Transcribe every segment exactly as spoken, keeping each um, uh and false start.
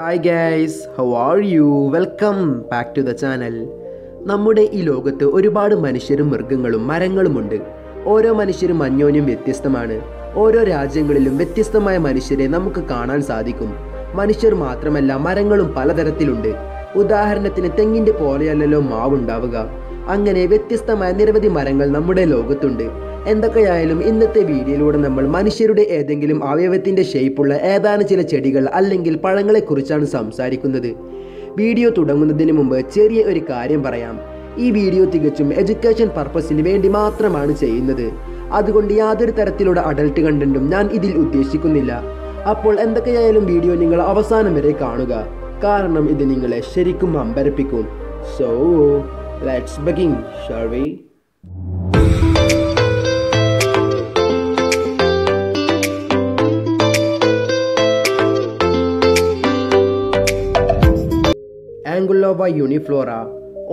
Hi guys, how are you? Welcome back to the channel. നമ്മുടെ ഈ ലോകത്ത് ഒരുപാട് മനുഷ്യരും മൃഗങ്ങളും മരങ്ങളുമുണ്ട്. ഓരോ മനുഷ്യരും അന്യോന്യം വ്യത്യസ്തമാണ്. ഓരോ രാജ്യങ്ങളിലും വ്യത്യസ്തമായ മനുഷ്യരെ നമുക്ക് കാണാൻ സാധിക്കും. മനുഷ്യർ മാത്രമല്ല മരങ്ങളും പലതരത്തിലുണ്ട്. ഉദാഹരണത്തിന് തെങ്ങിന്റെ പോലെയല്ലല്ലോ മാവുണ്ടാവുക. അങ്ങനെ വ്യത്യസ്തമായ നിരവധി മരങ്ങൾ നമ്മുടെ ലോകത്തുണ്ട്. എന്തൊക്കെയായാലും ഇന്നത്തെ വീഡിയോയിലൂടെ നമ്മൾ മനുഷ്യരുടെ ഏതെങ്കിലും അവയവത്തിൻ്റെ ഷേപ്പുള്ള ഏതാനും ചില ചെടികൾ അല്ലെങ്കിൽ പഴങ്ങളെക്കുറിച്ചാണ് സംസാരിക്കുന്നത്. വീഡിയോ തുടങ്ങുന്നതിന് മുമ്പ് ചെറിയ ഒരു കാര്യം പറയാം. ഈ വീഡിയോ തികച്ചും എഡ്യൂക്കേഷൻ പർപ്പസിന് വേണ്ടി മാത്രമാണ് ചെയ്യുന്നത്. അതുകൊണ്ട് യാതൊരു തരത്തിലുള്ള അഡൾട്ട് കണ്ടന്റും ഞാൻ ഇതിൽ ഉദ്ദേശിക്കുന്നില്ല. അപ്പോൾ എന്തൊക്കെയായാലും വീഡിയോ നിങ്ങൾ അവസാനം വരെ കാണുക, കാരണം ഇത് നിങ്ങളെ ശരിക്കും അമ്പരപ്പിക്കും. So let's begin, shall we? Anguloa uniflora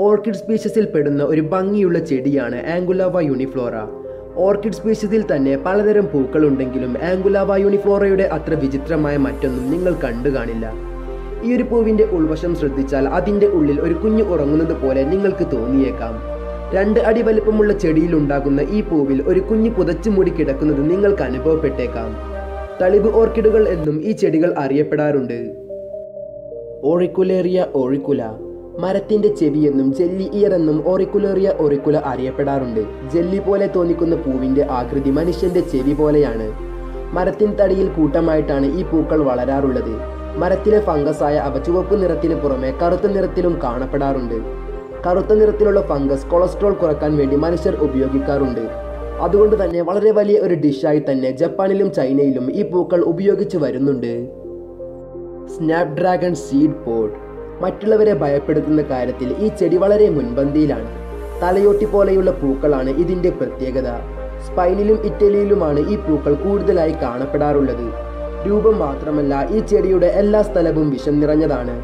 orchid സ്പീഷീസിൽ പെടുന്ന ഒരു ഭംഗിയുള്ള ചെടിയാണ് ആംഗുലോവ യൂണിഫ്ലോറ. ഓർക്കിഡ് സ്പീഷീസിൽ തന്നെ പലതരം പൂക്കളുണ്ടെങ്കിലും ആംഗുലോവ യൂണിഫ്ലോറയുടെ അത്ര വിചിത്രമായ മറ്റൊന്നും നിങ്ങൾ കണ്ടു കാണില്ല. ഈ ഒരു പൂവിൻ്റെ ഉൾവശം ശ്രദ്ധിച്ചാൽ അതിൻ്റെ ഉള്ളിൽ ഒരു കുഞ്ഞ് ഉറങ്ങുന്നത് പോലെ നിങ്ങൾക്ക് തോന്നിയേക്കാം. രണ്ട് അടി വലിപ്പമുള്ള ചെടിയിലുണ്ടാകുന്ന ഈ പൂവിൽ ഒരു കുഞ്ഞ് പുതച്ചു മൂടി കിടക്കുന്നത് നിങ്ങൾക്ക് അനുഭവപ്പെട്ടേക്കാം. തളിവ് ഓർക്കിഡുകൾ എന്നും ഈ ചെടികൾ അറിയപ്പെടാറുണ്ട്. ഓറിക്കുലേറിയ ഓറിക്കുല മരത്തിൻ്റെ ചെവിയെന്നും ജെല്ലി ഇയർ എന്നും ഓറിക്കുലേറിയ ഓറിക്കുല അറിയപ്പെടാറുണ്ട്. ജെല്ലി പോലെ തോന്നിക്കുന്ന പൂവിൻ്റെ ആകൃതി മനുഷ്യൻ്റെ ചെവി പോലെയാണ്. മരത്തിൻ തടിയിൽ കൂട്ടമായിട്ടാണ് ഈ പൂക്കൾ വളരാറുള്ളത്. മരത്തിലെ ഫംഗസായ അവ ചുവപ്പ് നിറത്തിന് പുറമെ കറുത്ത നിറത്തിലും കാണപ്പെടാറുണ്ട്. കറുത്ത നിറത്തിലുള്ള ഫംഗസ് കൊളസ്ട്രോൾ കുറക്കാൻ വേണ്ടി മനുഷ്യർ ഉപയോഗിക്കാറുണ്ട്. അതുകൊണ്ട് തന്നെ വളരെ വലിയ ഒരു ഡിഷായി തന്നെ ജപ്പാനിലും ചൈനയിലും ഈ പൂക്കൾ ഉപയോഗിച്ചു വരുന്നുണ്ട്. സ്നാപ്ഡ്രാഗൺ സീഡ് പോഡ് മറ്റുള്ളവരെ ഭയപ്പെടുത്തുന്ന കാര്യത്തിൽ ഈ ചെടി വളരെ മുൻപന്തിയിലാണ്. തലയോട്ടി പോലെയുള്ള പൂക്കളാണ് ഇതിൻ്റെ പ്രത്യേകത. സ്പെയിനിലും ഇറ്റലിയിലുമാണ് ഈ പൂക്കൾ കൂടുതലായി കാണപ്പെടാറുള്ളത്. രൂപം മാത്രമല്ല, ഈ ചെടിയുടെ എല്ലാ സ്ഥലവും വിഷം നിറഞ്ഞതാണ്.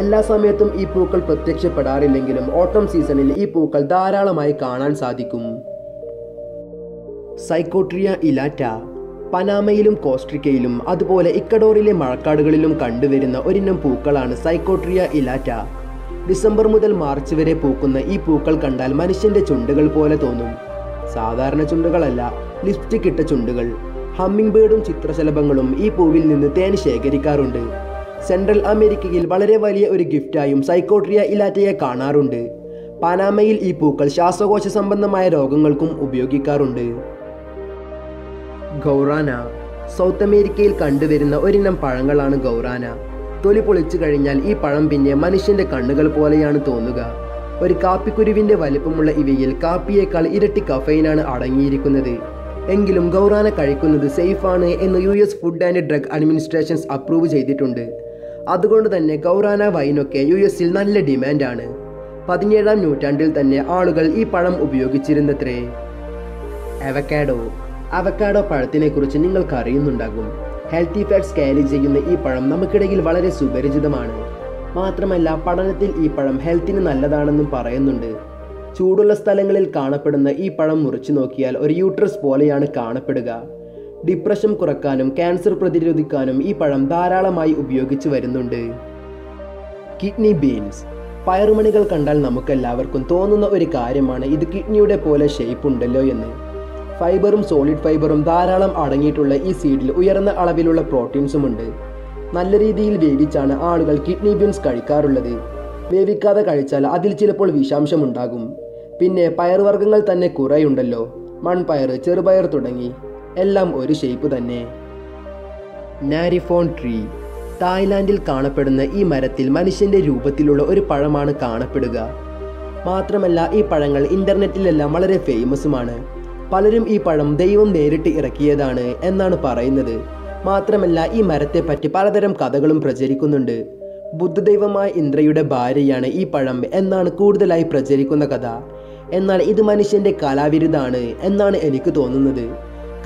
എല്ലാ സമയത്തും ഈ പൂക്കൾ പ്രത്യക്ഷപ്പെടാറില്ലെങ്കിലും ഓട്ടം സീസണിൽ ഈ പൂക്കൾ ധാരാളമായി കാണാൻ സാധിക്കും. സൈക്കോട്രിയ ഇലാറ്റ പനാമയിലും കോസ്ട്രിക്കയിലും അതുപോലെ ഇക്കഡോറിലെ മഴക്കാടുകളിലും കണ്ടുവരുന്ന ഒരിനം പൂക്കളാണ് സൈക്കോട്രിയ ഇലാറ്റ. ഡിസംബർ മുതൽ മാർച്ച് വരെ പൂക്കുന്ന ഈ പൂക്കൾ കണ്ടാൽ മനുഷ്യൻ്റെ ചുണ്ടുകൾ പോലെ തോന്നും. സാധാരണ ചുണ്ടുകളല്ല, ലിപ്സ്റ്റിക് ഇട്ട ചുണ്ടുകൾ. ഹമ്മിംഗ് ബേർഡും ചിത്രശലഭങ്ങളും ഈ പൂവിൽ നിന്ന് തേൻ ശേഖരിക്കാറുണ്ട്. സെൻട്രൽ അമേരിക്കയിൽ വളരെ വലിയ ഒരു ഗിഫ്റ്റായും സൈക്കോട്രിയ ഇലാറ്റയെ കാണാറുണ്ട്. പനാമയിൽ ഈ പൂക്കൾ ശ്വാസകോശ സംബന്ധമായ രോഗങ്ങൾക്കും ഉപയോഗിക്കാറുണ്ട്. ഗൗറാന സൗത്ത് അമേരിക്കയിൽ കണ്ടുവരുന്ന ഒരിനം പഴങ്ങളാണ് ഗൗറാന. തൊലി പൊളിച്ചു കഴിഞ്ഞാൽ ഈ പഴം പിന്നെ മനുഷ്യൻ്റെ കണ്ണുകൾ പോലെയാണ് തോന്നുക. ഒരു കാപ്പിക്കുരുവിൻ്റെ വലിപ്പമുള്ള ഇവയിൽ കാപ്പിയേക്കാൾ ഇരട്ടി കഫൈനാണ് അടങ്ങിയിരിക്കുന്നത്. എങ്കിലും ഗൗറാന കഴിക്കുന്നത് സേഫാണ് എന്ന് U S food and drug administrations approve ചെയ്തിട്ടുണ്ട്. അതുകൊണ്ട് തന്നെ ഗൗറാന വൈനൊക്കെ യു എസിൽ നല്ല ഡിമാൻഡാണ്. പതിനേഴാം നൂറ്റാണ്ടിൽ തന്നെ ആളുകൾ ഈ പഴം ഉപയോഗിച്ചിരുന്നത്രേ. അവക്കാഡോ അവക്കാഡോ പഴത്തിനെക്കുറിച്ച് നിങ്ങൾക്ക് അറിയുന്നുണ്ടാകും. ഹെൽത്തി ഫാറ്റ്സ് ക്യാരി ചെയ്യുന്ന ഈ പഴം നമുക്കിടയിൽ വളരെ സുപരിചിതമാണ്. മാത്രമല്ല, പഠനത്തിൽ ഈ പഴം ഹെൽത്തിന് നല്ലതാണെന്നും പറയുന്നുണ്ട്. ചൂടുള്ള സ്ഥലങ്ങളിൽ കാണപ്പെടുന്ന ഈ പഴം മുറിച്ചു നോക്കിയാൽ ഒരു യൂട്രസ് പോലെയാണ് കാണപ്പെടുക. ഡിപ്രഷൻ കുറക്കാനും ക്യാൻസർ പ്രതിരോധിക്കാനും ഈ പഴം ധാരാളമായി ഉപയോഗിച്ചു വരുന്നുണ്ട്. കിഡ്നി ബീൻസ് പയറുമണികൾ കണ്ടാൽ നമുക്കെല്ലാവർക്കും തോന്നുന്ന ഒരു കാര്യമാണ് ഇത് കിഡ്നിയുടെ പോലെ ഷേപ്പ് ഉണ്ടല്ലോ എന്ന്. ഫൈബറും സോളിഡ് ഫൈബറും ധാരാളം അടങ്ങിയിട്ടുള്ള ഈ സീഡിൽ ഉയർന്ന അളവിലുള്ള പ്രോട്ടീൻസുമുണ്ട്. നല്ല രീതിയിൽ വേവിച്ചാണ് ആളുകൾ കിഡ്നി ബീൻസ് കഴിക്കാറുള്ളത്. വേവിക്കാതെ കഴിച്ചാൽ അതിൽ ചിലപ്പോൾ വിഷാംശമുണ്ടാകും. പിന്നെ പയറുവർഗ്ഗങ്ങൾ തന്നെ കുറേയുണ്ടല്ലോ. മൺപയർ, ചെറുപയർ തുടങ്ങി എല്ലാം ഒരു ഷേപ്പ് തന്നെ. നാരിഫോൺ ട്രീ തായ്ലാൻഡിൽ കാണപ്പെടുന്ന ഈ മരത്തിൽ മനുഷ്യൻ്റെ രൂപത്തിലുള്ള ഒരു പഴമാണ് കാണപ്പെടുക. മാത്രമല്ല, ഈ പഴങ്ങൾ ഇൻ്റർനെറ്റിലെല്ലാം വളരെ ഫേമസുമാണ്. പലരും ഈ പഴം ദൈവം നേരിട്ട് ഇറക്കിയതാണ് എന്നാണ് പറയുന്നത്. മാത്രമല്ല, ഈ മരത്തെപ്പറ്റി പലതരം കഥകളും പ്രചരിക്കുന്നുണ്ട്. ബുദ്ധദൈവമായ ഇന്ദ്രയുടെ ഭാര്യയാണ് ഈ പഴം എന്നാണ് കൂടുതലായി പ്രചരിക്കുന്ന കഥ. എന്നാൽ ഇത് മനുഷ്യൻ്റെ കലാവിരുദാണ് എന്നാണ് എനിക്ക് തോന്നുന്നത്.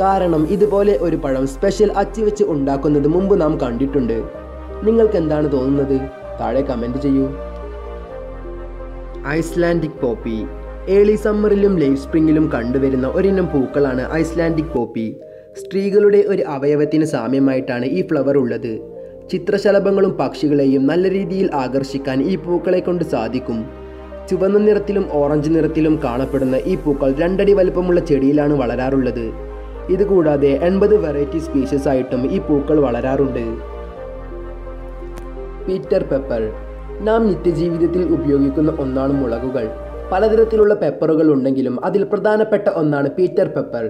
കാരണം ഇതുപോലെ ഒരു പഴം സ്പെഷ്യൽ അച്ചി വെച്ച് ഉണ്ടാക്കുന്നത് മുമ്പ് നാം കണ്ടിട്ടുണ്ട്. നിങ്ങൾക്ക് എന്താണ് തോന്നുന്നത്? താഴെ കമൻറ്റ് ചെയ്യൂ. ഐസ്ലാൻഡിക് പോപ്പി ഏളി സമ്മറിലും ലേറ്റ് സ്പ്രിങ്ങിലും കണ്ടുവരുന്ന ഒരിനം പൂക്കളാണ് ഐസ്ലാൻഡിക് പോപ്പി. സ്ത്രീകളുടെ ഒരു അവയവത്തിന് സാമ്യമായിട്ടാണ് ഈ ഫ്ലവർ ഉള്ളത്. ചിത്രശലഭങ്ങളും പക്ഷികളെയും നല്ല രീതിയിൽ ആകർഷിക്കാൻ ഈ പൂക്കളെ കൊണ്ട് സാധിക്കും. ചുവന്ന നിറത്തിലും ഓറഞ്ച് നിറത്തിലും കാണപ്പെടുന്ന ഈ പൂക്കൾ രണ്ടടി വലുപ്പമുള്ള ചെടിയിലാണ് വളരാറുള്ളത്. ഇതുകൂടാതെ എൺപത് വെറൈറ്റി സ്പീഷീസ് ആയിട്ടും ഈ പൂക്കൾ വളരാറുണ്ട്. Peter pepper. നാം നിത്യജീവിതത്തിൽ ഉപയോഗിക്കുന്ന ഒന്നാണ് മുളകുകൾ. പലതരത്തിലുള്ള പെപ്പറുകൾ ഉണ്ടെങ്കിലും അതിൽ പ്രധാനപ്പെട്ട ഒന്നാണ് പീറ്റർ പെപ്പർ.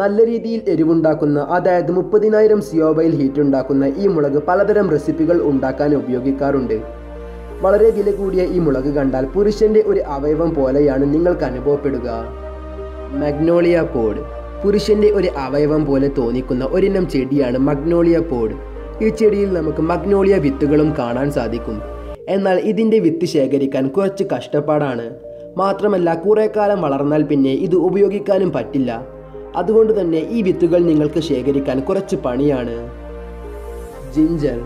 നല്ല രീതിയിൽ എരിവുണ്ടാക്കുന്ന, അതായത് മുപ്പതിനായിരം സിയോബൈൽ ഹീറ്റ് ഉണ്ടാക്കുന്ന ഈ മുളക് പലതരം റെസിപ്പികൾ ഉണ്ടാക്കാൻ ഉപയോഗിക്കാറുണ്ട്. വളരെ വില കൂടിയ ഈ മുളക് കണ്ടാൽ പുരുഷൻ്റെ ഒരു അവയവം പോലെയാണ് നിങ്ങൾക്ക് അനുഭവപ്പെടുക. Magnolia pod. പുരുഷൻ്റെ ഒരു അവയവം പോലെ തോന്നിക്കുന്ന ഒരിനം ചെടിയാണ് മഗ്നോളിയ പോഡ്. ഈ ചെടിയിൽ നമുക്ക് മഗ്നോളിയ വിത്തുകളും കാണാൻ സാധിക്കും. എന്നാൽ ഇതിൻ്റെ വിത്ത് ശേഖരിക്കാൻ കുറച്ച് കഷ്ടപ്പാടാണ്. മാത്രമല്ല കുറേ കാലം വളർന്നാൽ പിന്നെ ഇത് ഉപയോഗിക്കാനും പറ്റില്ല. അതുകൊണ്ട് തന്നെ ഈ വിത്തുകൾ നിങ്ങൾക്ക് ശേഖരിക്കാൻ കുറച്ച് പണിയാണ്. ജിഞ്ചർ.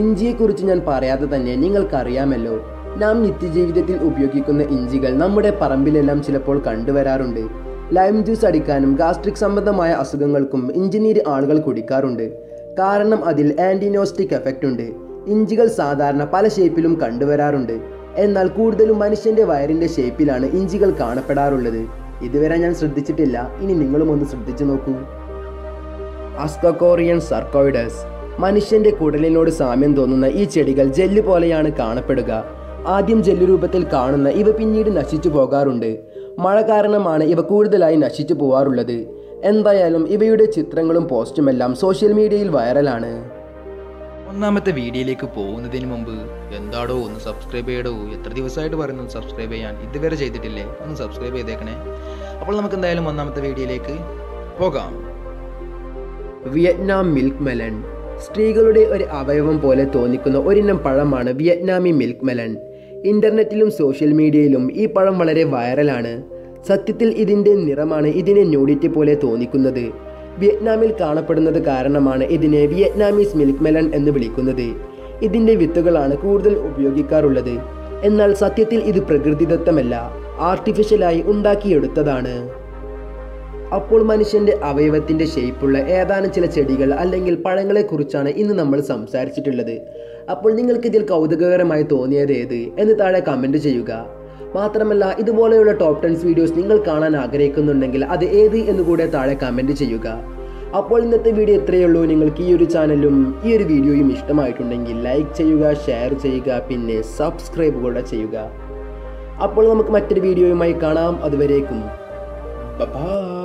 ഇഞ്ചിയെക്കുറിച്ച് ഞാൻ പറയാതെ തന്നെ നിങ്ങൾക്കറിയാമല്ലോ. നാം നിത്യജീവിതത്തിൽ ഉപയോഗിക്കുന്ന ഇഞ്ചികൾ നമ്മുടെ പറമ്പിലെല്ലാം ചിലപ്പോൾ കണ്ടുവരാറുണ്ട്. ലൈം ജ്യൂസ് അടിക്കാനും ഗാസ്ട്രിക് സംബന്ധമായ അസുഖങ്ങൾക്കും ഇഞ്ചിനീര് ആളുകൾ കുടിക്കാറുണ്ട്. കാരണം അതിൽ ആൻറ്റിനോസ്റ്റിക് എഫക്റ്റ് ഉണ്ട്. ഇഞ്ചികൾ സാധാരണ പല ഷേപ്പിലും കണ്ടുവരാറുണ്ട്. എന്നാൽ കൂടുതലും മനുഷ്യൻ്റെ വയറിൻ്റെ ഷേപ്പിലാണ് ഇഞ്ചികൾ കാണപ്പെടാറുള്ളത്. ഇതുവരെ ഞാൻ ശ്രദ്ധിച്ചിട്ടില്ല, ഇനി നിങ്ങളും ഒന്ന് ശ്രദ്ധിച്ചു നോക്കൂ. അസ്കോറിയൻ സർക്കോയിഡസ്. മനുഷ്യൻ്റെ കുടലിനോട് സാമ്യം തോന്നുന്ന ഈ ചെടികൾ ജെല്ല് പോലെയാണ് കാണപ്പെടുക. ആദ്യം ജെല്ല് രൂപത്തിൽ കാണുന്ന ഇവ പിന്നീട് നശിച്ചു പോകാറുണ്ട്. മഴ കാരണമാണ് ഇവ കൂടുതലായി നശിച്ചു പോവാറുള്ളത്. എന്തായാലും ഇവയുടെ ചിത്രങ്ങളും പോസ്റ്റുമെല്ലാം സോഷ്യൽ മീഡിയയിൽ വൈറലാണ്. ഒന്നാമത്തെ വീഡിയോയിലേക്ക് പോകുന്നതിന് മുമ്പ് എന്താടോ ഒന്ന് സബ്സ്ക്രൈബ് ചെയ്യടോ, എത്ര ദിവസമായിട്ട് പറയുന്നു സബ്സ്ക്രൈബ് ചെയ്യാൻ, ഇതുവരെ ചെയ്തിട്ടില്ലേ, ഒന്ന് സബ്സ്ക്രൈബ് ചെയ്തേക്കണേ. അപ്പോൾ നമുക്ക് എന്തായാലും ഒന്നാമത്തെ വീഡിയോയിലേക്ക് പോകാം. Vietnam milk melon. സ്ത്രീകളുടെ ഒരു അവയവം പോലെ തോന്നിക്കുന്ന ഒരിനം പഴമാണ് വിയറ്റ്നാമി മിൽക്ക് മെലൺ. ഇൻ്റർനെറ്റിലും സോഷ്യൽ മീഡിയയിലും ഈ പഴം വളരെ വൈറലാണ്. സത്യത്തിൽ ഇതിൻ്റെ നിറമാണ് ഇതിനെ ന്യൂഡിറ്റി പോലെ തോന്നിക്കുന്നത്. വിയറ്റ്നാമിൽ കാണപ്പെടുന്നത് കാരണമാണ് ഇതിനെ വിയറ്റ്നാമീസ് മിൽക്ക് മെലൺ എന്ന് വിളിക്കുന്നത്. ഇതിൻ്റെ വിത്തുകളാണ് കൂടുതൽ ഉപയോഗിക്കാറുള്ളത്. എന്നാൽ സത്യത്തിൽ ഇത് പ്രകൃതിദത്തമല്ല, ആർട്ടിഫിഷ്യലായി ഉണ്ടാക്കിയെടുത്തതാണ്. അപ്പോൾ മനുഷ്യൻ്റെ അവയവത്തിൻ്റെ ഷേപ്പുള്ള ഏതാനും ചില ചെടികൾ അല്ലെങ്കിൽ പഴങ്ങളെക്കുറിച്ചാണ് ഇന്ന് നമ്മൾ സംസാരിച്ചിട്ടുള്ളത്. അപ്പോൾ നിങ്ങൾക്കിതിൽ കൗതുകകരമായി തോന്നിയത് ഏത് എന്ന് താഴെ കമൻറ്റ് ചെയ്യുക. മാത്രമല്ല ഇതുപോലെയുള്ള ടോപ്പ് ടെൻസ് വീഡിയോസ് നിങ്ങൾ കാണാൻ ആഗ്രഹിക്കുന്നുണ്ടെങ്കിൽ അത് ഏത് എന്നുകൂടെ താഴെ കമൻറ്റ് ചെയ്യുക. അപ്പോൾ ഇന്നത്തെ വീഡിയോ ഇത്രയേ ഉള്ളൂ. നിങ്ങൾക്ക് ഈ ഒരു ചാനലും ഈ ഒരു വീഡിയോയും ഇഷ്ടമായിട്ടുണ്ടെങ്കിൽ ലൈക്ക് ചെയ്യുക, ഷെയർ ചെയ്യുക, പിന്നെ സബ്സ്ക്രൈബ് കൂടെ ചെയ്യുക. അപ്പോൾ നമുക്ക് മറ്റൊരു വീഡിയോയുമായി കാണാം. അതുവരേക്കും ബൈ.